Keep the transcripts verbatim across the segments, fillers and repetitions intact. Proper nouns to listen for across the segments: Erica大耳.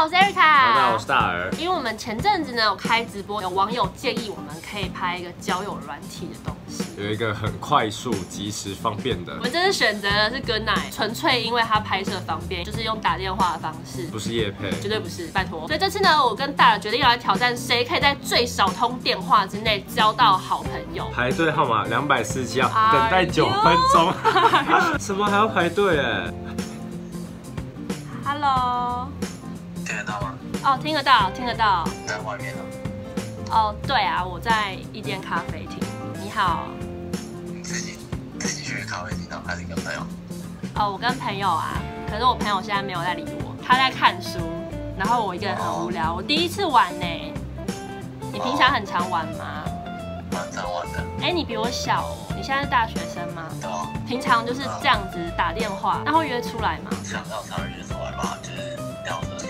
好，我是 Erica。大家好，我是大耳。因为我们前阵子呢有开直播，有网友建议我们可以拍一个交友软体的东西，有一个很快速、及时、方便的。我们这次选择的是跟奶，纯粹因为它拍摄方便，就是用打电话的方式，不是业配，绝对不是，拜托。所以这次呢，我跟大耳决定要来挑战，谁可以在最少通电话之内交到好朋友。排队号码两百四十七号，等待九分钟。什么还要排队？哎 ，Hello。 听得到吗？哦，听得到，听得到。你在外面呢？哦，对啊，我在一间咖啡厅。你好。你自己自己去咖啡厅呢，还是跟朋友？哦，我跟朋友啊，可是我朋友现在没有在理我，他在看书，然后我一个人很无聊。哦、我第一次玩呢、欸。你平常很常玩吗？蛮常玩的。哎、欸，你比我小哦，你现在是大学生吗？对啊。平常就是这样子打电话，那会约出来吗？想要才会约出来吧，就是这样子。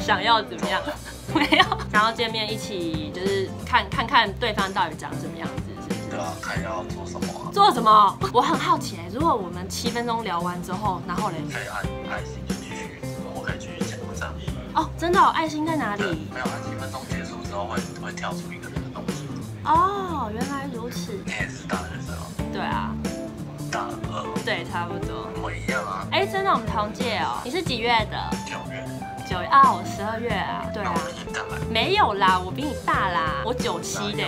想要怎么样？没有，想要见面一起，就是看看看对方到底长什么样子，是不是？对啊，看要做什么、啊。做什么？我很好奇、欸，如果我们七分钟聊完之后，然后嘞？可以按爱心就继续，我可以继续讲文章。哦，真的、哦，爱心在哪里？没有，七分钟结束之后会会跳出一个人的东西。哦，原来如此。你也是大学生哦。对啊。 大二，对，差不多，我一样啊。哎，真的，我们同届哦。你是几月的？九月。九月啊，我十二月啊。对啊。没有啦，我比你大啦，我九七的。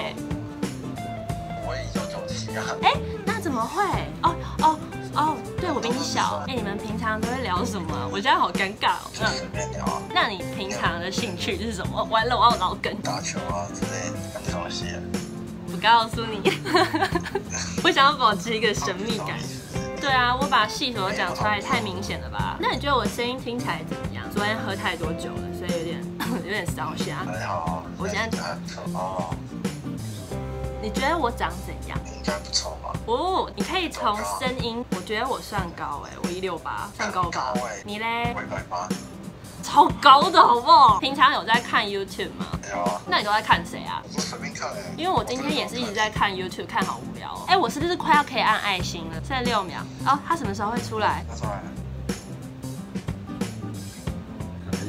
我也一九九七啊。哎，那怎么会？哦哦哦，对我比你小。哎，你们平常都会聊什么？我现在好尴尬哦。就随便聊啊。那你平常的兴趣是什么？完了，我要老梗。打球啊之类的，很熟悉。 我告诉你，我想要保持一个神秘感。对啊，我把细节都讲出来，太明显了吧？那你觉得我声音听起来怎么样？昨天喝太多酒了，所以有点有点烧瞎。还好，我现在还不错哦。你觉得我长怎样？应该不错吧？哦，你可以从声音，我觉得我算高哎，我一六八，算高吧？你嘞？我一百八。 超高的好不好？平常有在看 YouTube 吗？有啊。那你都在看谁啊？我随便看哎、欸。因为我今天也是一直在看 YouTube， 看好无聊哦。哎、欸，我是不是快要可以按爱心了？剩六秒。哦，它什么时候会出来？它出来了。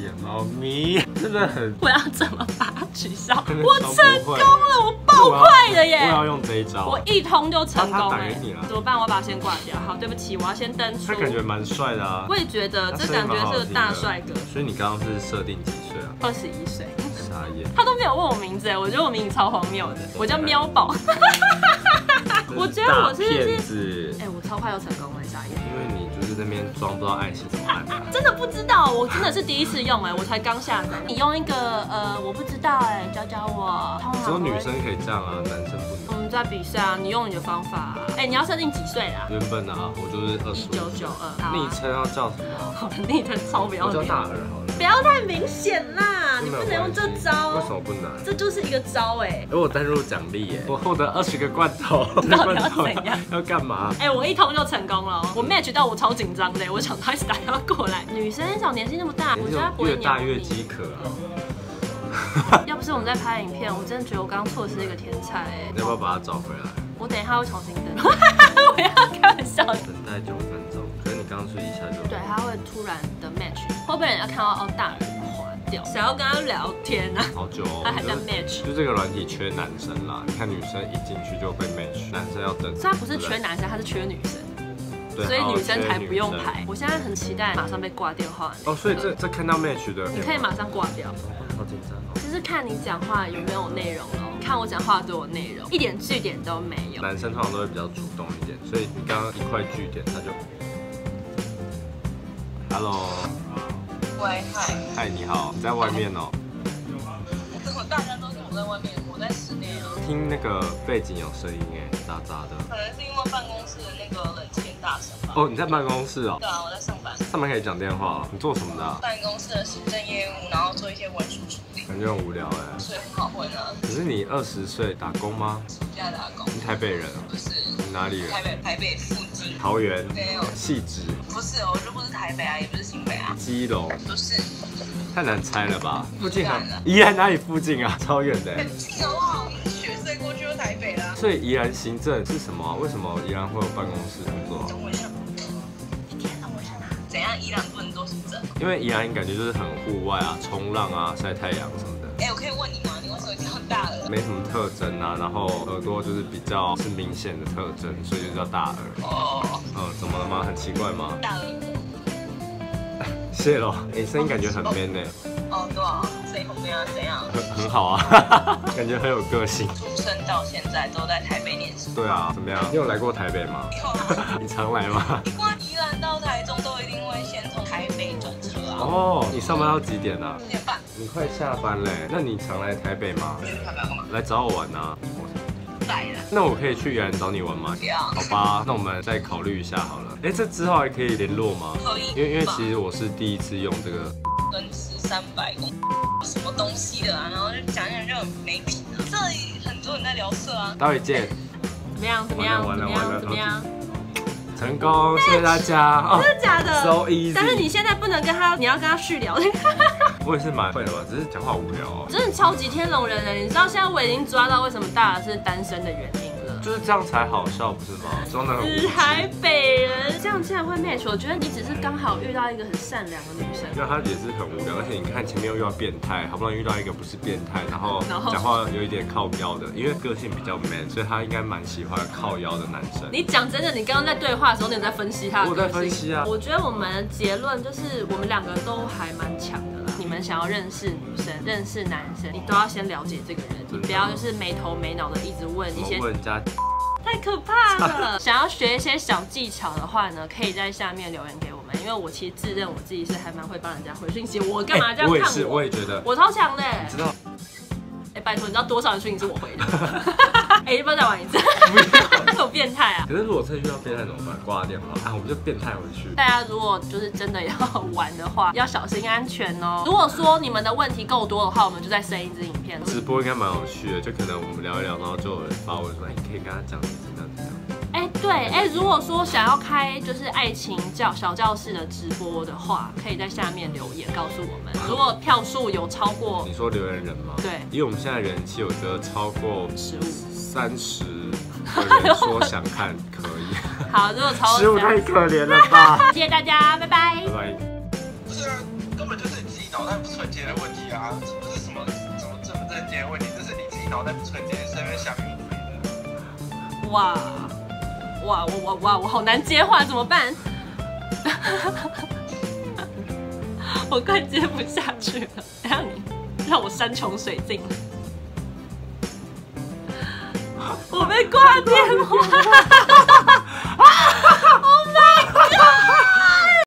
野猫咪真的很……我要怎么把它取消？我成功了，我爆快了耶！我 要, 我要用这一招，我一通就成功了、欸。他打给你了，怎么办？我把它先挂掉。好，对不起，我要先登出。他感觉蛮帅的啊。我也觉得，这感觉是个大帅哥。所以你刚刚是设定几岁啊？二十一岁。傻眼。他都没有问我名字哎，我觉得我名字超荒谬的，我叫喵宝。我觉得我是骗子。哎、欸，我超快就成功了，傻眼。因为你就是那边装不知道爱心怎么办、啊啊。真的不知道，我真的是第一次用哎，我才刚下载。你用一个呃，我不知道哎，教教我。只有女生可以这样啊，男生不能。我们在比赛啊，你用你的方法、啊。哎、欸，你要设定几岁啦？原本啊，我就是二十五。一九九二。昵称要叫什么？昵称超不要脸。我叫大耳好了。不要太明显啦，你不能用这招。为什么不能？这就是一个招哎。如果我登入奖励耶，我获得二十个罐头。 到底要怎样？要干嘛？哎、欸，我一通就成功了。我 match 到我超紧张的，我想他一直打电话过来。女生很少年纪那么大，我觉得她不会越大越饥渴啊。要不是我们在拍影片，我真的觉得我刚刚错失一个天才哎。要不要把它找回来？我等一下会重新登。我要开玩笑。等待九分钟，可是你刚刚说一下就对，他会突然的 match， 会不会人家看到哦大耳滑掉，想要跟他聊天啊？好久哦，他还在 match。就这个软体缺男生啦，你看女生一进去就被 match， 男生要等。所以他不是缺男生，他是缺女生。 所以女生才不用排。我现在很期待马上被挂电话。哦，所以这这看到 match 的，你可以马上挂掉。好紧张哦。就是看你讲话有没有内容喽，看我讲话都有内容，一点句点都没有。男生通常都会比较主动一点，所以你刚刚一块句点，他就 ，Hello。喂，嗨。嗨，你好，你在外面哦。我大家都是我在外面，我在室内哦。听那个背景有声音哎，杂杂的。可能是因为办公室的那个冷气。 哦，你在办公室哦？对啊，我在上班。上班可以讲电话哦。你做什么的、啊？办公室的行政业务，然后做一些文书处理。感觉很无聊哎。所以很好混啊。可是你二十岁打工吗？暑假打工。你台北人？不是。你哪里人？台北，台北附近。桃园。没有。汐止。不是哦，就不是台北啊，也不是新北啊。基隆。不是。太难猜了吧？附近很。宜兰哪里附近啊？超远的。很近好不好？我们学生过去就台北啦。所以宜兰行政是什么、啊？为什么宜兰会有办公室工作、啊？ 等我一下，等我一下嘛！怎样？宜兰不能做是真的。因为宜兰感觉就是很户外啊，冲浪啊，晒太阳什么的。哎、欸，我可以问你吗？你为什么叫大耳？没什么特征啊，然后耳朵就是比较是明显的特征，所以就叫大耳。哦。呃，怎么了吗？很奇怪吗？大耳。谢咯。哎、欸，声音感觉很 man 呢、欸。哦，对啊，声音很 man 怎样？很很好啊，感觉很有个性。出生到现在都在台北念书。对啊，怎么样？你有来过台北吗？有啊。你常来吗？你逛宜兰到台中都一定会先从台北转车啊。哦，你上班到几点啊？四点半。你快下班嘞，那你常来台北吗？台北干嘛？来找我玩啊。那我可以去宜兰找你玩吗？不要。好吧，那我们再考虑一下好了。哎，这之后还可以联络吗？可以。因为因为其实我是第一次用这个。跟吃三百公什么东西的啊，然后就讲讲就很没品啊。这里很多人在聊色啊。待会见。怎么样？怎么样？完了完了怎么样？成功，谢谢大家。真的假的 ？So easy。但是你现在不能跟他，你要跟他续聊。我也是蛮会的吧，只是讲话无聊哦。真的超级天龙人了，你知道现在我已经抓到为什么大耳是单身的原因了。就是这样才好笑，不是吗？装得很无趣。台北人这样竟然会 match， 我觉得你只是刚好遇到一个很善良的女生。因为她也是很无聊，而且你看前面又遇到变态，好不容易遇到一个不是变态，然后讲话有一点靠腰的，因为个性比较 man， 所以她应该蛮喜欢靠腰的男生。你讲真的，你刚刚在对话。的时候你有在分析他的？我在分析啊。我觉得我们的结论就是，我们两个都还蛮强的啦。你们想要认识女生、认识男生，你都要先了解这个人，你不要就是没头没脑的一直问一些。问人家。太可怕了！想要学一些小技巧的话呢，可以在下面留言给我们，因为我其实自认我自己是还蛮会帮人家回讯息。我干嘛这样看我？我也是，我也觉得。我超强的。你知道？哎，拜托，你知道多少人讯息是我回的？哎，要不要再玩一次？有变态啊！可是如果真的遇到变态怎么办？挂电话啊，我们就变态回去。大家如果就是真的要玩的话，要小心安全哦。如果说你们的问题够多的话，我们就再生一支影片。直播应该蛮有趣的，就可能我们聊一聊，然后就有人发问说，哎，你可以跟他讲怎么样怎么样。哎，对，哎，如果说想要开就是爱情教小教室的直播的话，可以在下面留言告诉我们。如果票数有超过，你说留言人吗？对，因为我们现在人气有得超过十五、三十。有人说想看可以，好，如果超过十五太可怜了吧？谢谢大家，拜拜。拜拜。不是啊，根本就是你自己脑袋不纯洁的问题啊！这不是什么什么正不正洁的问题，这是你自己脑袋不纯洁，随便想一回的。哇哇我我哇！我好难接话，怎么办？我快接不下去了，等下你让我山穷水尽。我被挂电话。